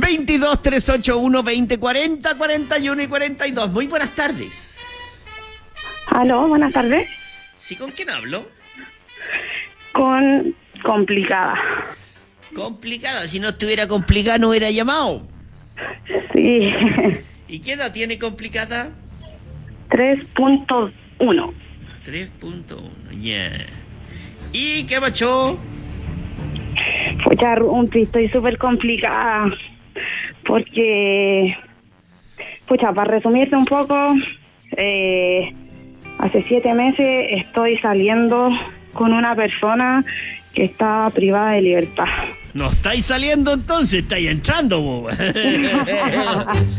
22 381 20 40 41 y 42. Muy buenas tardes. Aló, buenas tardes. Sí, ¿con quién hablo? Con Complicada. Complicada, si no estuviera complicada no hubiera llamado. Sí. ¿Y qué edad tiene Complicada? 3.1. 3.1, yeah. ¿Y qué macho? Pues ya, Rumpi, estoy súper complicada. Porque, pucha, para resumirte un poco, hace 7 meses estoy saliendo con una persona que está privada de libertad. No estáis saliendo entonces, estáis entrando vos.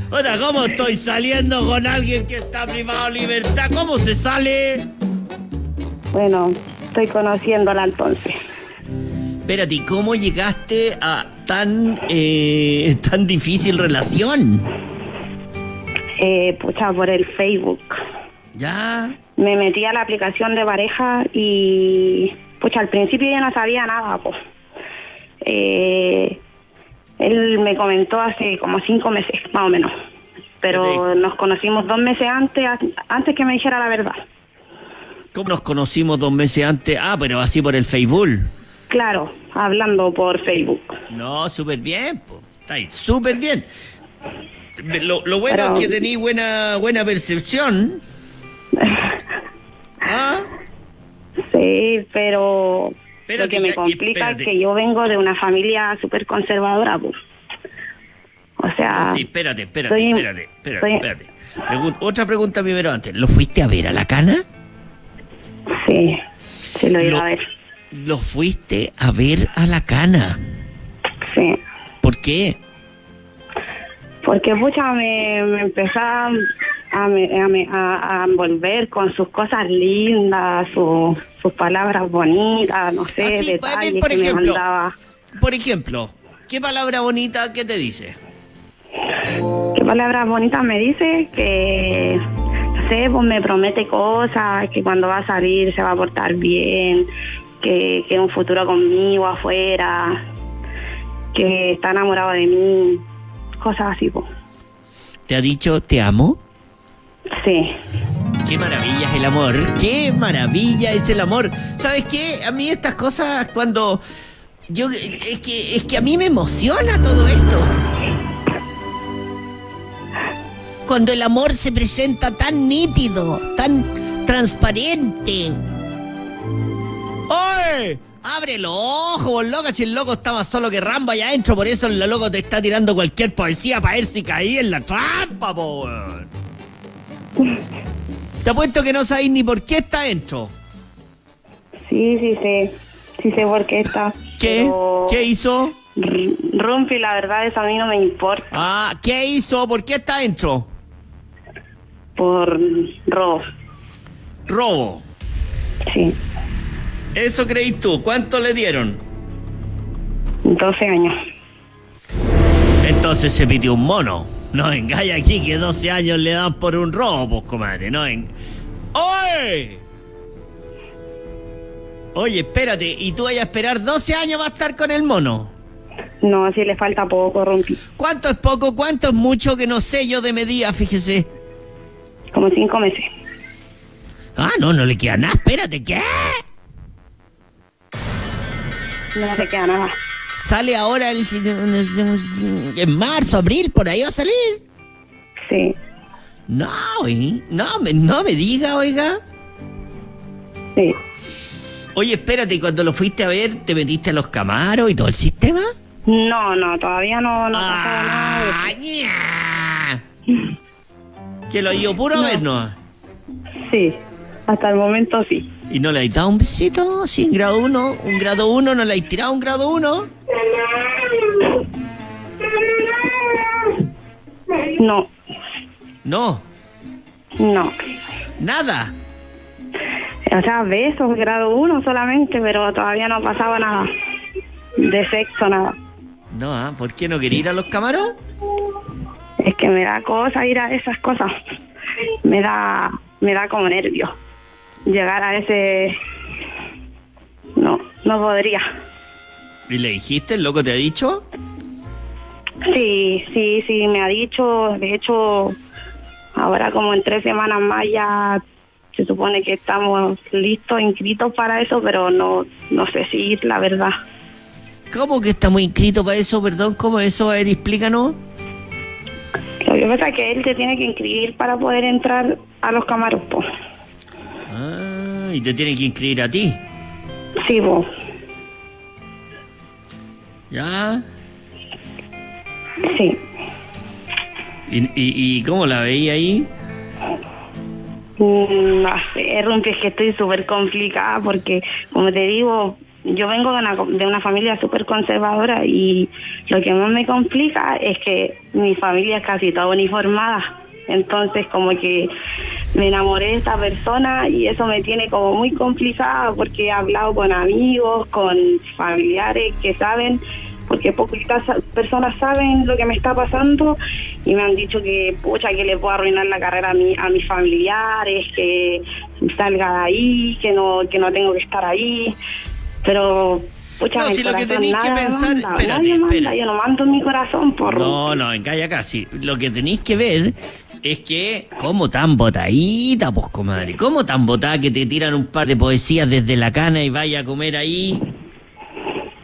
Ahora, ¿cómo estoy saliendo con alguien que está privado de libertad? ¿Cómo se sale? Bueno, estoy conociéndola entonces. Espérate, ¿cómo llegaste a tan difícil relación? Pucha, por el Facebook. ¿Ya? Me metí a la aplicación de pareja y, pucha, al principio yo no sabía nada, pues. Él me comentó hace como 5 meses, más o menos. Pero nos conocimos 2 meses antes que me dijera la verdad. ¿Cómo nos conocimos 2 meses antes? Ah, pero así por el Facebook. Claro, hablando por Facebook. No, súper bien, po. Estáis súper bien. Lo bueno es que tenéis buena percepción. ¿Ah? Sí, pero espérate, lo que me complica es que yo vengo de una familia súper conservadora, pues. O sea... Sí, espérate. Otra pregunta primero antes. ¿Lo fuiste a ver a la Cana? Sí, sí lo iba a ver. ¿Lo fuiste a ver a la Cana? Sí. ¿Por qué? Porque, pucha, me empezaba a envolver con sus cosas lindas, sus palabras bonitas, no sé, detalles que me mandaba. Por ejemplo, ¿qué palabra bonita te dice? ¿Qué palabra bonita me dice? Que... no sé, pues me promete cosas, que cuando va a salir se va a portar bien... Que un futuro conmigo afuera, que está enamorado de mí, cosas así, po. ¿Te ha dicho te amo? Sí. Qué maravilla es el amor, qué maravilla es el amor. ¿Sabes qué? A mí estas cosas cuando yo es que a mí me emociona todo esto. Cuando el amor se presenta tan nítido, tan transparente. ¡Oye! ¡Abre los ojos, loca! Si el loco está más solo que Rambo allá adentro, por eso el loco te está tirando cualquier poesía para ver si caí en la trampa, po. Te apuesto que no sabéis ni por qué está adentro. Sí, sí sé por qué está. ¿Qué? Pero... ¿qué hizo? Rumpi, la verdad es a mí no me importa. Ah, ¿qué hizo? ¿Por qué está adentro? Por robo. ¿Robo? Sí. ¿Eso creís tú? ¿Cuánto le dieron? 12 años. Entonces se pidió un mono. No engaña aquí que 12 años le dan por un robo, pues, comadre. No en... ¡Oye! Oye, espérate. ¿Y tú vayas a esperar 12 años va a estar con el mono? No, si le falta poco, Rompi. ¿Cuánto es poco? ¿Cuánto es mucho? Que no sé yo de medida, fíjese. Como 5 meses. Ah, no le queda nada. Espérate, ¿qué? No se queda nada. ¿Sale ahora en marzo, abril, por ahí va a salir? Sí. No me diga, oiga. Sí. Oye, espérate, ¿y cuando lo fuiste a ver te metiste a los camaros y todo el sistema? No, todavía no pasaba nada. ¿Que lo dio puro a vernos? Sí, hasta el momento sí. ¿Y no le has dado un besito? Sí, en grado 1. ¿Un grado 1? ¿No le has tirado un grado 1? No. ¿No? No. ¿Nada? O sea, besos, grado 1 solamente, pero todavía no pasaba nada. De sexo, nada. No, ¿ah? ¿Por qué no quería ir a los camarones? Es que me da cosa ir a esas cosas. Me da como nervio. Llegar a ese... No podría. ¿Y le dijiste? ¿El loco te ha dicho? Sí, me ha dicho. De hecho, ahora como en 3 semanas más ya se supone que estamos listos, inscritos para eso, pero no sé si ir, la verdad. ¿Cómo que estamos inscritos para eso? Perdón, ¿cómo eso? A ver, explícanos. Lo que pasa es que él se tiene que inscribir para poder entrar a los camaros, po. Ah, ¿y te tiene que inscribir a ti? Sí, po. ¿Ya? Sí. ¿Y cómo la veía ahí? No sé, Rumpi, es que estoy súper complicada porque, como te digo, yo vengo de una familia súper conservadora y lo que más me complica es que mi familia es casi toda uniformada. Entonces, como que me enamoré de esta persona y eso me tiene como muy complicada porque he hablado con amigos, con familiares que saben, porque poquitas personas saben lo que me está pasando y me han dicho que, pucha, que le puedo arruinar la carrera a mis familiares, que salga de ahí, que no tengo que estar ahí. Pero, pucha, no, si lo que tenéis que pensar... Manda, espérate, espérate. Yo no mando mi corazón, por... No, en calla casi. Lo que tenéis que ver es que, ¿cómo tan botadita, pues, comadre? ¿Cómo tan botada que te tiran un par de poesías desde la cana y vaya a comer ahí?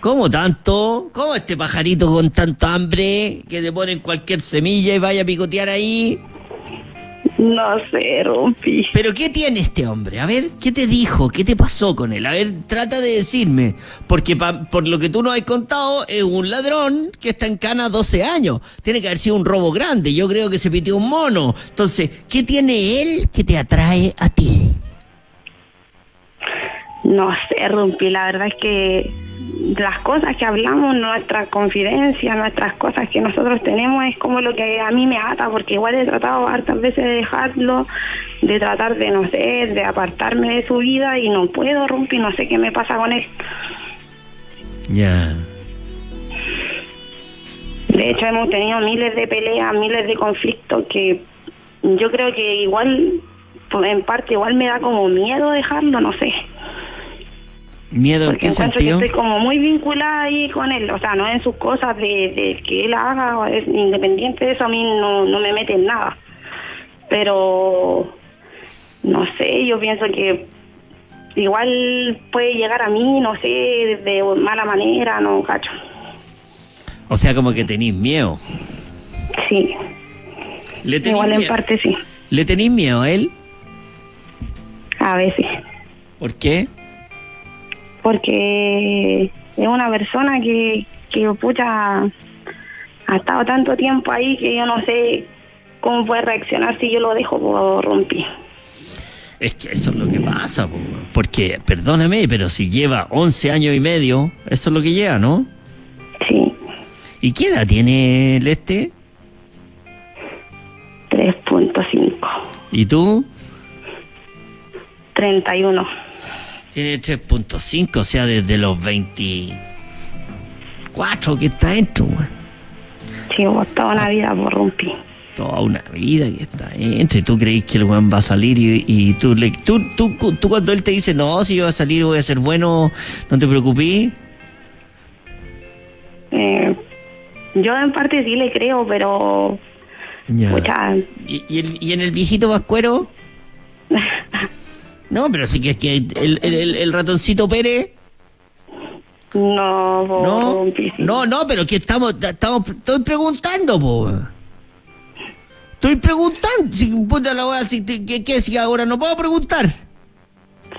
¿Cómo tanto? ¿Cómo este pajarito con tanto hambre que te ponen cualquier semilla y vaya a picotear ahí? No sé, Rumpi. ¿Pero qué tiene este hombre? A ver, ¿qué te dijo? ¿Qué te pasó con él? A ver, trata de decirme. Porque por lo que tú nos has contado, es un ladrón que está en cana 12 años. Tiene que haber sido un robo grande. Yo creo que se pitió un mono. Entonces, ¿qué tiene él que te atrae a ti? No sé, Rumpi. La verdad es que las cosas que hablamos, nuestras confidencias, nuestras cosas que nosotros tenemos, es como lo que a mí me ata, porque igual he tratado hartas veces de dejarlo, de tratar de, no sé, de apartarme de su vida y no puedo, Rumpi, no sé qué me pasa con él. Ya. Yeah. De hecho, hemos tenido miles de peleas, miles de conflictos que yo creo que igual, en parte, igual me da como miedo dejarlo, no sé. ¿Miedo en qué sentido? Porque estoy como muy vinculada ahí con él, o sea, no en sus cosas de que él haga, o es, independiente de eso, a mí no me mete en nada. Pero, no sé, yo pienso que igual puede llegar a mí, no sé, de mala manera, no, cacho. O sea, como que tenís miedo. Sí. ¿Le tenís igual miedo? En parte sí. ¿Le tenís miedo a él? A veces. ¿Por qué? Porque es una persona que pucha, ha estado tanto tiempo ahí que yo no sé cómo puede reaccionar si yo lo dejo por Rumpi. Es que eso es lo que pasa, porque, perdóname, pero si lleva 11 años y medio, eso es lo que lleva, ¿no? Sí. ¿Y qué edad tiene el este? 3.5. ¿Y tú? 31. Tiene 3.5, o sea, desde los 24 que está dentro, güey. Sí, vos, toda una vida, por Rumpi. Toda una vida que está dentro. ¿Y tú creís que el güey va a salir? Y tú cuando él te dice, no, si yo voy a salir, voy a ser bueno, no te preocupes. Yo en parte sí le creo, pero... Ya. Pucha. ¿Y en el viejito vascuero? No, pero sí que es que el ratoncito Pérez... No, po, no, pero que estoy preguntando, po. Estoy preguntando, si puta la wea, si ahora no puedo preguntar.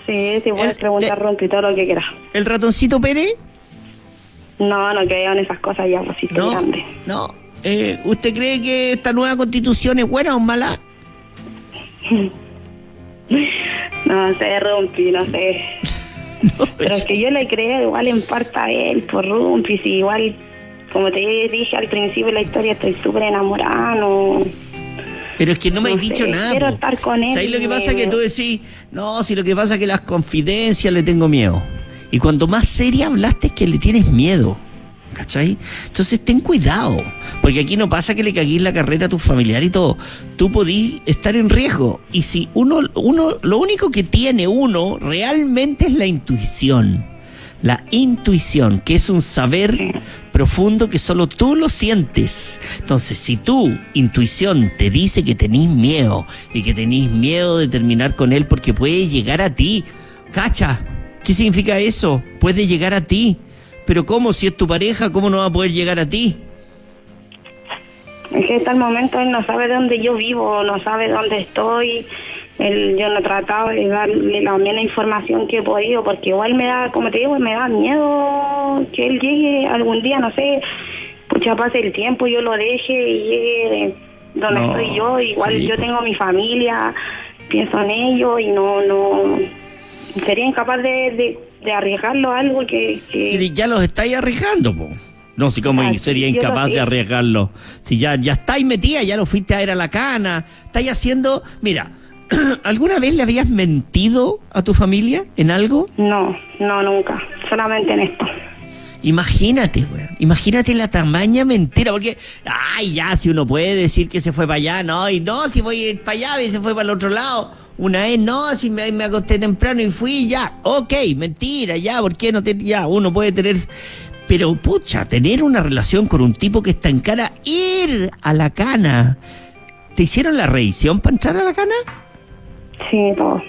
Sí, sí puedes preguntar, Ronti, todo lo que quieras. ¿El ratoncito Pérez? No creo en esas cosas ya, pues sí, no, grande. No, ¿usted cree que esta nueva constitución es buena o mala? No sé, Rumpi, no sé. No, pero es que yo le creo igual en parte a él, por Rumpi, si igual, como te dije al principio de la historia, estoy súper enamorada, no... Pero es que no me has dicho nada. Quiero estar con él. ¿Sabes lo que pasa? Que tú decís, no, si lo que pasa es que las confidencias le tengo miedo. Y cuanto más seria hablaste es que le tienes miedo, ¿cachai? Entonces ten cuidado, porque aquí no pasa que le caguís la carrera a tu familiar y todo. Tú podís estar en riesgo. Y si uno lo único que tiene uno realmente es la intuición. La intuición, que es un saber profundo que solo tú lo sientes. Entonces, si tu intuición te dice que tenés miedo y que tenés miedo de terminar con él porque puede llegar a ti, cacha, ¿qué significa eso? Puede llegar a ti. Pero ¿cómo? Si es tu pareja, ¿cómo no va a poder llegar a ti? Es que hasta el momento él no sabe dónde yo vivo, no sabe dónde estoy. Yo no he tratado de darle la misma información que he podido, porque igual me da, como te digo, me da miedo que él llegue algún día, no sé, pucha, pase el tiempo, yo lo deje y llegue donde estoy yo. Igual sí, yo tengo mi familia, pienso en ellos y no sería incapaz de arriesgarlo a algo que... Sí, ya los estáis arriesgando, po. No sé cómo sería incapaz de arriesgarlo. Si ya estáis metida, ya lo fuiste a ver a la cana, estáis haciendo... Mira, ¿alguna vez le habías mentido a tu familia en algo? No, nunca. Solamente en esto. Imagínate, güey. Imagínate la tamaña mentira, porque, ay, ya, si uno puede decir que se fue para allá, no, y no, si voy a ir para allá, y se fue para el otro lado. Una vez, no, si me acosté temprano y fui, ya, ok, mentira, ya, ¿por qué no te...? Ya, uno puede tener... Pero, pucha, tener una relación con un tipo que está en cana, ir a la cana. ¿Te hicieron la revisión para entrar a la cana? Sí, todo.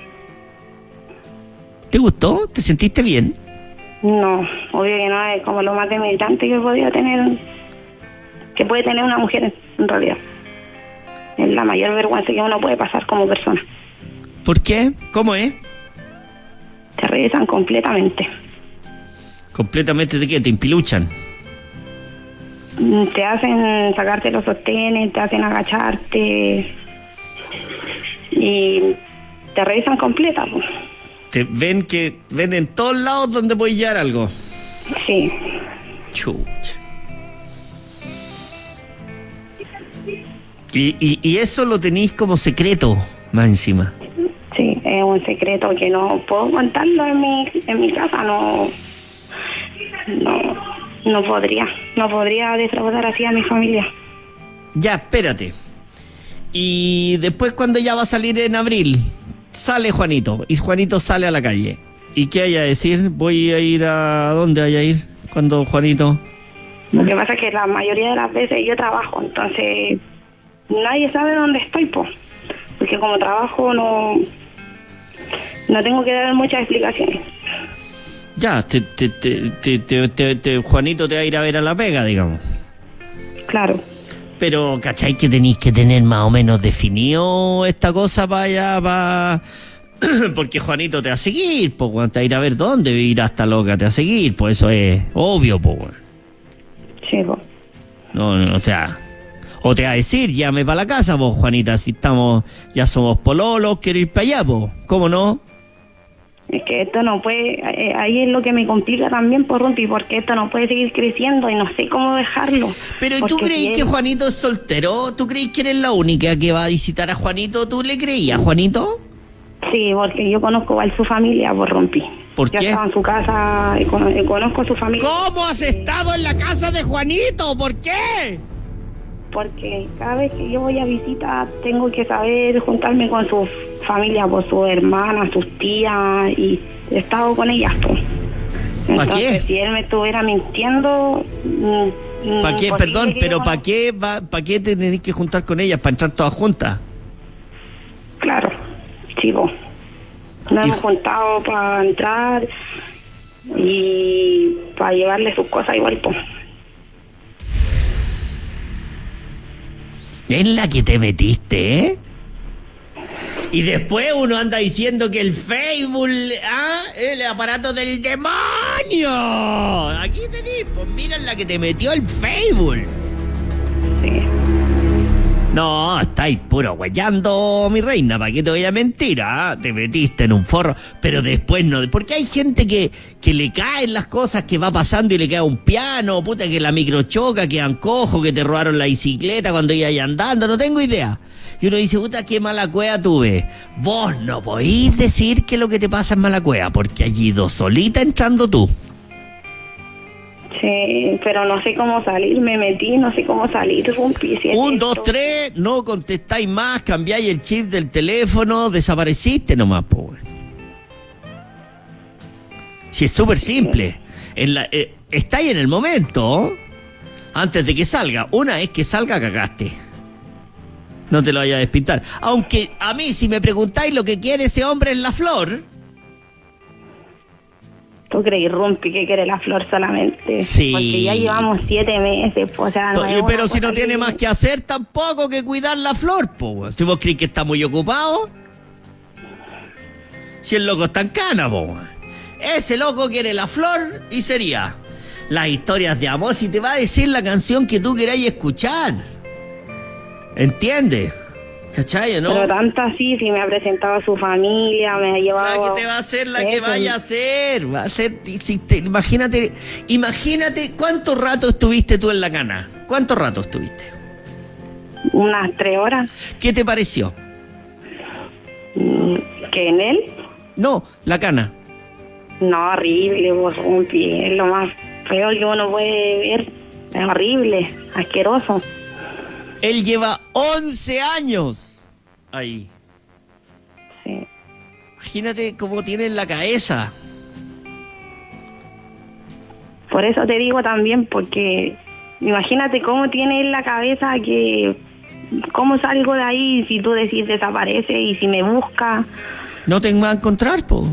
¿Te gustó? ¿Te sentiste bien? No, obvio que no, es como lo más debilitante que podía tener, que puede tener una mujer en realidad. Es la mayor vergüenza que uno puede pasar como persona. ¿Por qué? ¿Cómo es? Te revisan completamente. ¿Completamente de qué? ¿Te impiluchan? Te hacen sacarte los sostenes, te hacen agacharte y te revisan completa, pues. Te ven que ven en todos lados donde puede llegar algo. Sí. Chucha. Y eso lo tenéis como secreto, más encima. Sí, es un secreto que no puedo contarlo en mi casa, no podría defraudar así a mi familia. Ya, espérate. Y después, cuando ya va a salir en abril, sale Juanito, y Juanito sale a la calle. ¿Y qué hay a decir? ¿Voy a ir a dónde hay a ir? ¿Cuándo, Juanito? Lo que pasa es que la mayoría de las veces yo trabajo, entonces nadie sabe dónde estoy, po. Porque como trabajo no tengo que dar muchas explicaciones. Ya, Juanito te va a ir a ver a la pega, digamos. Claro. Pero, ¿cachai que tenéis que tener más o menos definido esta cosa para allá, para...? Porque Juanito te va a seguir, po, cuando te va a ir a ver dónde ir hasta loca, te va a seguir, pues eso es obvio, po. Sí, po. No, o sea... O te va a decir, llame para la casa, po, Juanita, si estamos... Ya somos pololos, quiero ir para allá, po. ¿Cómo no? Es que esto no puede, ahí es lo que me complica también, por Rumpi, porque esto no puede seguir creciendo y no sé cómo dejarlo. Pero ¿tú crees que Juanito es soltero? ¿Tú crees que eres la única que va a visitar a Juanito? ¿Tú le creías, Juanito? Sí, porque yo conozco a su familia, por Rumpi. ¿Por qué? Yo estaba en su casa y conozco a su familia. ¿Cómo has estado en la casa de Juanito? ¿Por qué? Porque cada vez que yo voy a visitar tengo que saber juntarme con su familia, por su hermana, sus tías, y he estado con ellas, pues. Entonces, si él me estuviera mintiendo... ¿Para qué? Perdón, pero ¿para qué te tenés que juntar con ellas? ¿Para entrar todas juntas? Claro, chico. Nos hemos juntado para entrar y para llevarle sus cosas igual, pues. En la que te metiste, ¿eh? Y después uno anda diciendo que el Facebook, ¿ah?, el aparato del demonio. Aquí tenés, pues mira en la que te metió el Facebook. Sí. No, estáis puro guayando, mi reina, ¿para qué te voy a mentir? ¿Ah? Te metiste en un forro, pero después no. Porque hay gente que le caen las cosas, que va pasando y le cae un piano, puta, que la micro choca, quedan cojos, que te robaron la bicicleta cuando ibas andando, no tengo idea. Y uno dice, puta, qué mala cueva tuve. Vos no podís decir que lo que te pasa es mala cueva, porque allí dos solita entrando tú. Sí, pero no sé cómo salir, me metí, no sé cómo salir. Un, dos, tres, no contestáis más, cambiáis el chip del teléfono, desapareciste nomás, pobre. Si es súper simple. está ahí en el momento, antes de que salga. Una vez que salga, cagaste. No te lo vayas a despintar. Aunque a mí, si me preguntáis lo que quiere ese hombre es la flor. ¿Tú crees, Rumpi, que quiere la flor solamente? Sí. Porque ya llevamos 7 meses, pues, o sea, no hay. Pero si no tiene más que hacer tampoco que cuidar la flor, pues. Si vos crees que está muy ocupado. Si el loco está en cana, pues. Ese loco quiere la flor y sería las historias de amor. Si te va a decir la canción que tú queráis escuchar. ¿Entiendes? ¿Cachai, no? Pero tanto así, si me ha presentado a su familia, me ha llevado... La que te va a hacer, la que vaya a hacer, va a ser... Si te, imagínate, ¿cuánto rato estuviste tú en la cana? ¿Cuánto rato estuviste? Unas 3 horas. ¿Qué te pareció? ¿Que en él? No, la cana. No, horrible, es lo más peor que uno puede ver. Es horrible, asqueroso. Él lleva 11 años ahí. Sí. Imagínate cómo tiene en la cabeza. Por eso te digo también, porque imagínate cómo tiene en la cabeza que... ¿Cómo salgo de ahí si tú decís desaparece y si me busca? No te va a encontrar, po.